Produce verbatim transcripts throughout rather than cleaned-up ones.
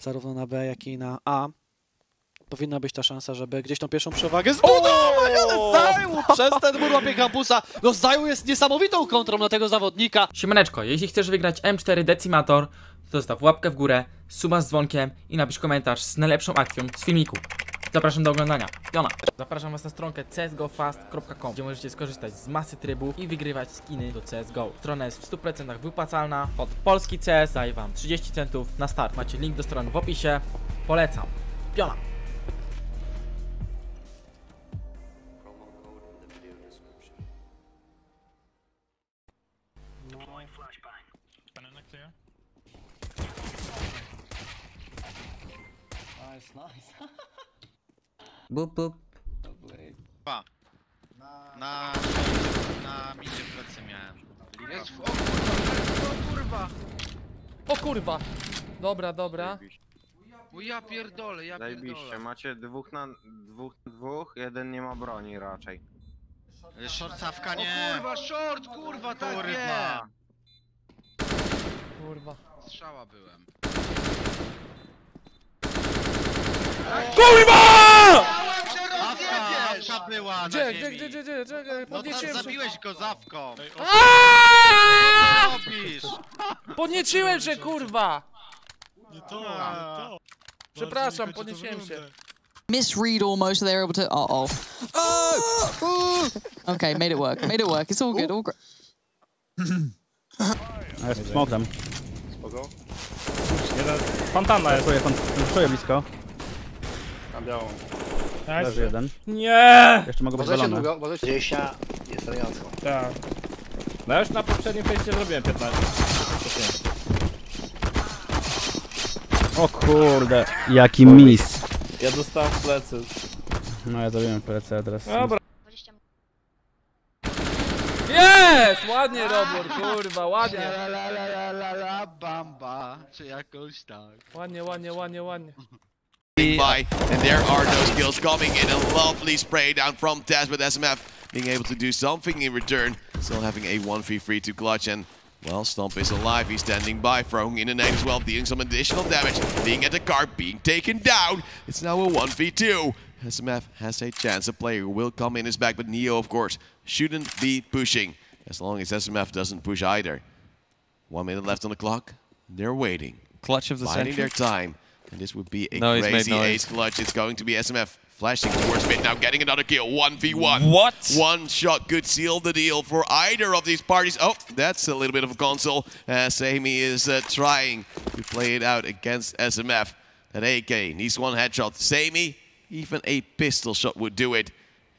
zarówno na B, jak i na A. Powinna być ta szansa, żeby gdzieś tą pierwszą przewagę zbudować, ale zajął przez ten mur łapie Hampusa. No zajął jest niesamowitą kontrą na tego zawodnika. Siemaneczko, jeśli chcesz wygrać M cztery Decimator, to zostaw łapkę w górę, suba z dzwonkiem i napisz komentarz z najlepszą akcją z filmiku. Zapraszam do oglądania. Jona. Zapraszam was na stronkę c s g o fast kropka com, gdzie możecie skorzystać z masy trybów i wygrywać skiny do C S G O. Strona jest w stu procentach wypłacalna. Od Polski C S daje wam trzydzieści centów na start. Macie link do strony w opisie. Polecam. Jona. Bup, bup. Dwa. Na... Na... na midzie plecy miałem. Jest... O kurwa! O kurwa! Dobra, dobra. O ja pierdolę, ja pierdolę. Zajebiście, macie dwóch na... dwóch na dwóch, jeden nie ma broni raczej. Shortsawka nie! O kurwa, short, kurwa, tak kurwa. Nie! Kurwa. Strzała byłem. Kurwa! Zawka była gdzie, na gdzie, ziemi. Gdzie, gdzie, gdzie, czekaj, podnieciłem no, się. Zabiłeś go zawką. Podnieciłem się, kurwa. Nie to, nie to. Przepraszam, podnieciłem się. Misread almost, they're able to... Uh oh. Oh! Okay, made it work, made it work, it's all good, all great. Jest smokem. Spoko. Fontanna jest. Czuję blisko. Tam białą. Leży jeden. Nie! Jeszcze mogę być balony. Dziesia jest raniącą. Tak. No ja już na poprzednim fejście zrobiłem piętnaście. O kurde, jaki mis. Ja dostałem plecy. No ja zrobiłem plecy, adres. Dobra. Jest! Ładnie Robert, kurwa, ładnie. La la la la la bamba, czy jakoś tak. Ładnie, ładnie, ładnie, ładnie. By, and there are those kills coming in. A lovely spray down from Taz, but S M F being able to do something in return. Still having a one v three to clutch, and well, Stomp is alive. He's standing by, throwing in a nade as well, dealing some additional damage, being at the car, being taken down. It's now a one v two. S M F has a chance. A player will come in his back, but Neo, of course, shouldn't be pushing, as long as S M F doesn't push either. One minute left on the clock. They're waiting. Clutch of the century. Finding their time. And this would be a no, crazy ace clutch. It's going to be S M F flashing towards mid now, getting another kill. one v one. What? One shot could seal the deal for either of these parties. Oh, that's a little bit of a console. Uh, Sami is uh, trying to play it out against S M F. That A K needs one headshot. Sami, even a pistol shot would do it.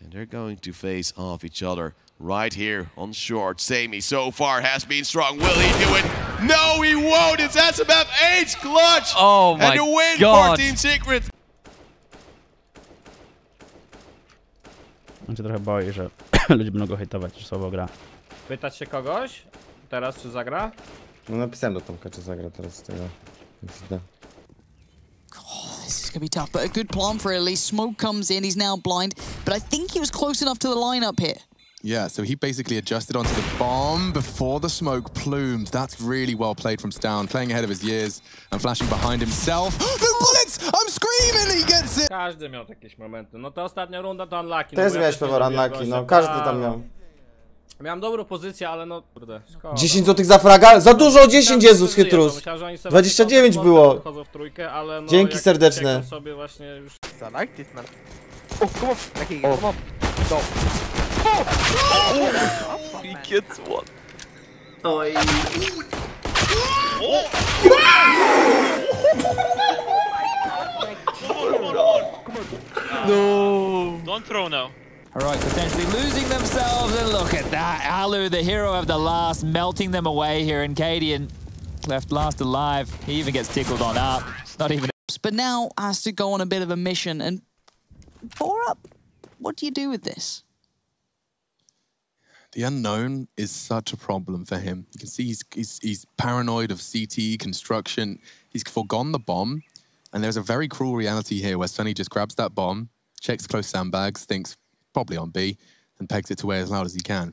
And they're going to face off each other right here on short. Sami so far has been strong. Will he do it? No, he won't! It's S M F H clutch! Oh my god! And a win god. for Team Secret! On się trochę boi, że ludzie będą go hejtować, że słabo gra. Pytać się kogoś teraz, czy zagra? No napisałem do Tomka, czy zagra teraz z tego. This is going to be tough, but a good plan for at least. Smoke comes in, he's now blind, but I think he was close enough to the lineup here. Yeah, so he basically adjusted onto the bomb before the smoke plumed. That's really well played from Stone, playing ahead of his years and flashing behind himself. The bullets! I'm screaming! He gets it! Każdy miał jakieś momenty. No ta ostatnia runda to unlucky. To jest wiesz, to unlucky, no każdy tam miał. Miałem dobrą pozycję, ale no... Kurde, dziesięć złotych za fraga? Za dużo! dziesięć, Jezus, chytrus! dwadzieścia dziewięć było! Dzięki serdeczne. Oh, come on! Okay, come on! Stop! Oh, he gets one. Oh, yeah. Oh, my God. No. Don't throw now. All right, potentially losing themselves, and look at that. Alu, the hero of the last, melting them away here, and Kadian left last alive. He even gets tickled on up. Not even. But now has to go on a bit of a mission, and Borup, what do you do with this? The unknown is such a problem for him. You can see he's, he's, he's paranoid of C T, construction. He's forgone the bomb, and there's a very cruel reality here where Sonny just grabs that bomb, checks close sandbags, thinks probably on B, and pegs it away as loud as he can.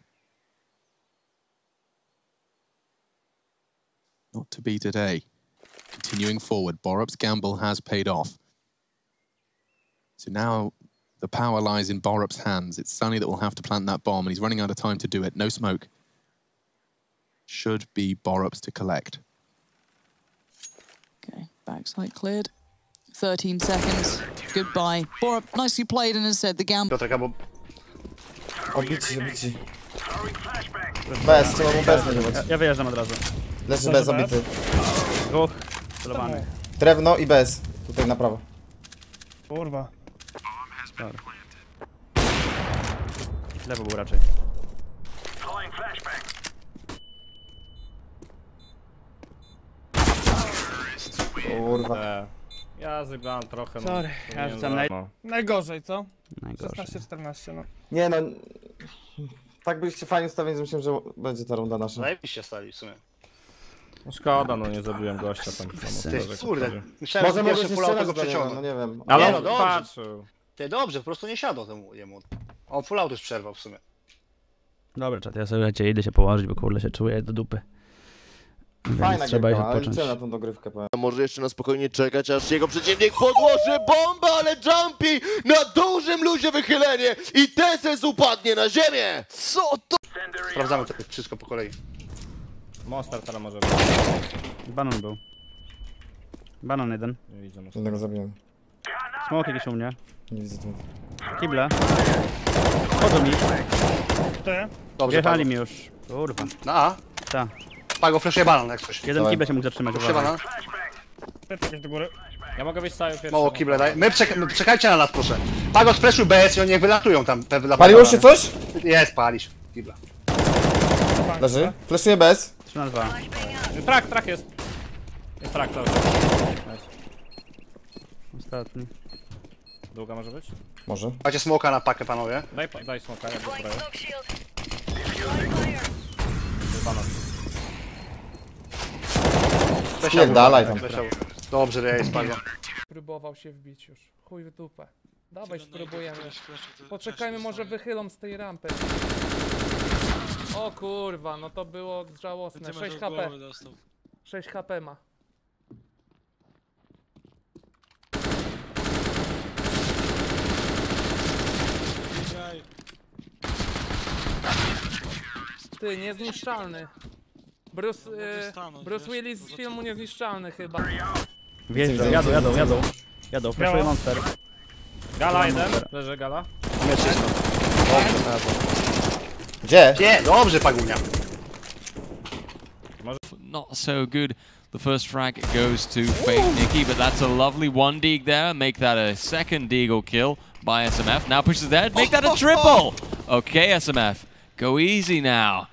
Not to be today. continuing forward. Borup's gamble has paid off. So now the power lies in Borup's hands. It's Sonny that will have to plant that bomb, and he's running out of time to do it. No smoke. Should be Borup's to collect. Okay, backside cleared. thirteen seconds. Goodbye. Borup, nicely played, and has said the gamble. Obici, obici. Bez, trzeba mu bez nagrywać. Ja, ja wyjeżdżam od razu. Leży bez, obity. Dwóch, celowany. Drewno i bez, tutaj na prawo. Kurwa. Dobra. Lewo był raczej. Kurwa. Ja zjebałem trochę. Sorry, no, ja rzucam naj... no. Najgorzej, co? szesnaście czternaście, no. Nie no, tak byliście fajnie ustawieni, że myślałem, że będzie ta runda nasza. Najlepiej się stali w sumie. No szkoda, no nie zabiłem gościa tam. Kurde, myślałem, że może się full go przeciągnął. No nie wiem. Ale nie, no, dobrze. Patrzył. Ty dobrze, po prostu nie siadł temu jemu. On full auto już przerwał w sumie. Dobra, czat, ja sobie idę się położyć, bo kurde się czuję do dupy. Fajna trzeba grywka, ale liczę na tą dogrywkę. Może jeszcze na spokojnie czekać, aż jego przeciwnik podłoży bombę, ale Jumpy na dużym luzie wychylenie i T S S upadnie na ziemię! Co to? Sprawdzamy to wszystko po kolei. Monster teraz może być. Banan był. Banan jeden. Nie widzę monster. Jednego zabiłem. Smoke jakiś u mnie. Nie widzę tu. Kibla. Chodzą mi. Ty? Jechali mi już. Kurwa. Na A? Ta. Pago, flashuje banan jak coś. Jeden kible się mógł zatrzymać. Banan. Do góry. Ja mogę być cały pierwszy. Mało kible daj. My przek my czekajcie na nas, proszę. Pago, splashuj B S i oni niech wylatują tam. Paliło się coś? Jest, palisz. Kibla. Leży. Flashuje B S. trzy na dwa. Trak, trak jest. Jest trak cały czas. Ostatni. Długa może być? Może. Dajcie smoka na pakę, panowie. Daj, daj smoka, ja go zbraję. Nie dalej tam. Dobrze, ja jest palion. Próbował się wbić już. Chuj w dupę. Dawaj, spróbujemy. Poczekajmy, może wychylą z tej rampy. O kurwa, no to było żałosne. sześć HP. sześć HP ma. Ty, niezniszczalny. Bruce, e, Bruce Willis z filmu Niezniszczalny chyba. Wjeżdżą, jadą, jadą, jadą. Jadą, flashuje monster. Gala jeden, leży gala. Gdzie? Gdzie? Dobrze, Pagunia. Not so good. The first frag goes to Fake Nicky, but that's a lovely one deeg there. Make that a second deagle kill by S M F. Now pushes there, make that a triple! Okay, S M F, go easy now.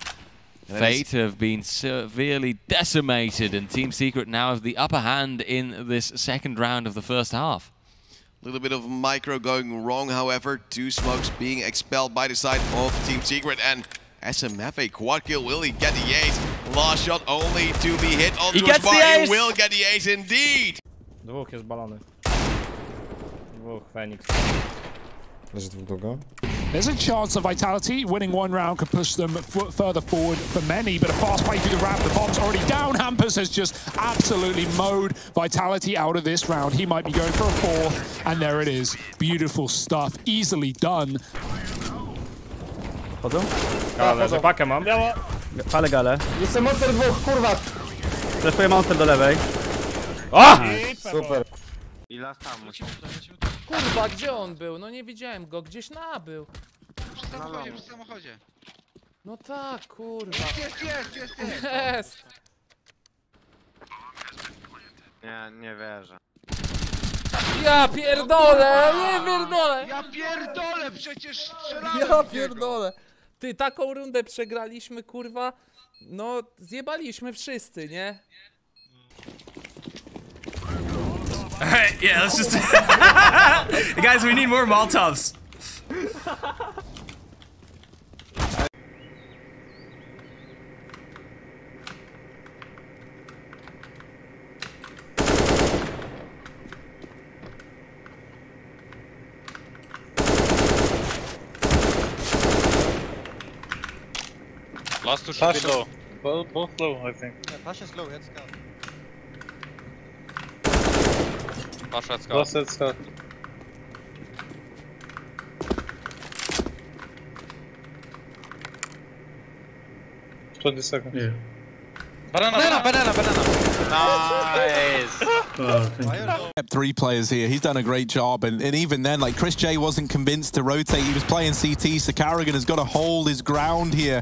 Fate have been severely decimated, and Team Secret now have the upper hand in this second round of the first half. A little bit of micro going wrong, however. Two smokes being expelled by the side of Team Secret, and S M F a quad kill. Will he get the ace? Last shot only to be hit onto his bar. He will get the ace indeed. Dwóch jest balony. Dwóch, Phoenix. Leży dwóch długo. There's a chance of Vitality winning one round could push them further forward for many, but a fast play through the round. The bomb's already down. Hampus has just absolutely mowed Vitality out of this round. He might be going for a fourth, and there it is. Beautiful stuff. Easily done. Chodzą? Gale, że pakę mam. Palę galę. Jestem monster dwóch, kurwa! Zresztuję monster do lewej. O! Super. I las tam. Kurwa, gdzie on był? No nie widziałem go, gdzieś na A był. Przy samochodzie, przy samochodzie. No tak, kurwa. Jest, jest, jest, jest. Jest. Nie, nie wierzę. Ja pierdolę, nie pierdolę. Ja pierdolę, przecież strzelałem. Ja pierdolę. Ty, taką rundę przegraliśmy, kurwa. No, zjebaliśmy wszyscy, nie? All right, yeah, let's just guys, we need more Molotovs. Last two should be low. Both, both low, I think. Yeah, Pasha's low, heads down. Flash, let's go. Flash, let's go. twenty seconds. Yeah. Banana, banana, banana, banana. Nice. Oh, thank you. Three players here. He's done a great job, and, and even then, like ChrisJ wasn't convinced to rotate. He was playing C T, so Carrigan has got to hold his ground here.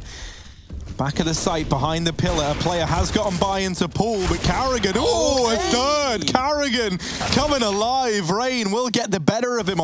Back of the site, behind the pillar, a player has gotten by into pool, but Carrigan, oh, okay. A third! Carrigan coming alive. Rain will get the better of him on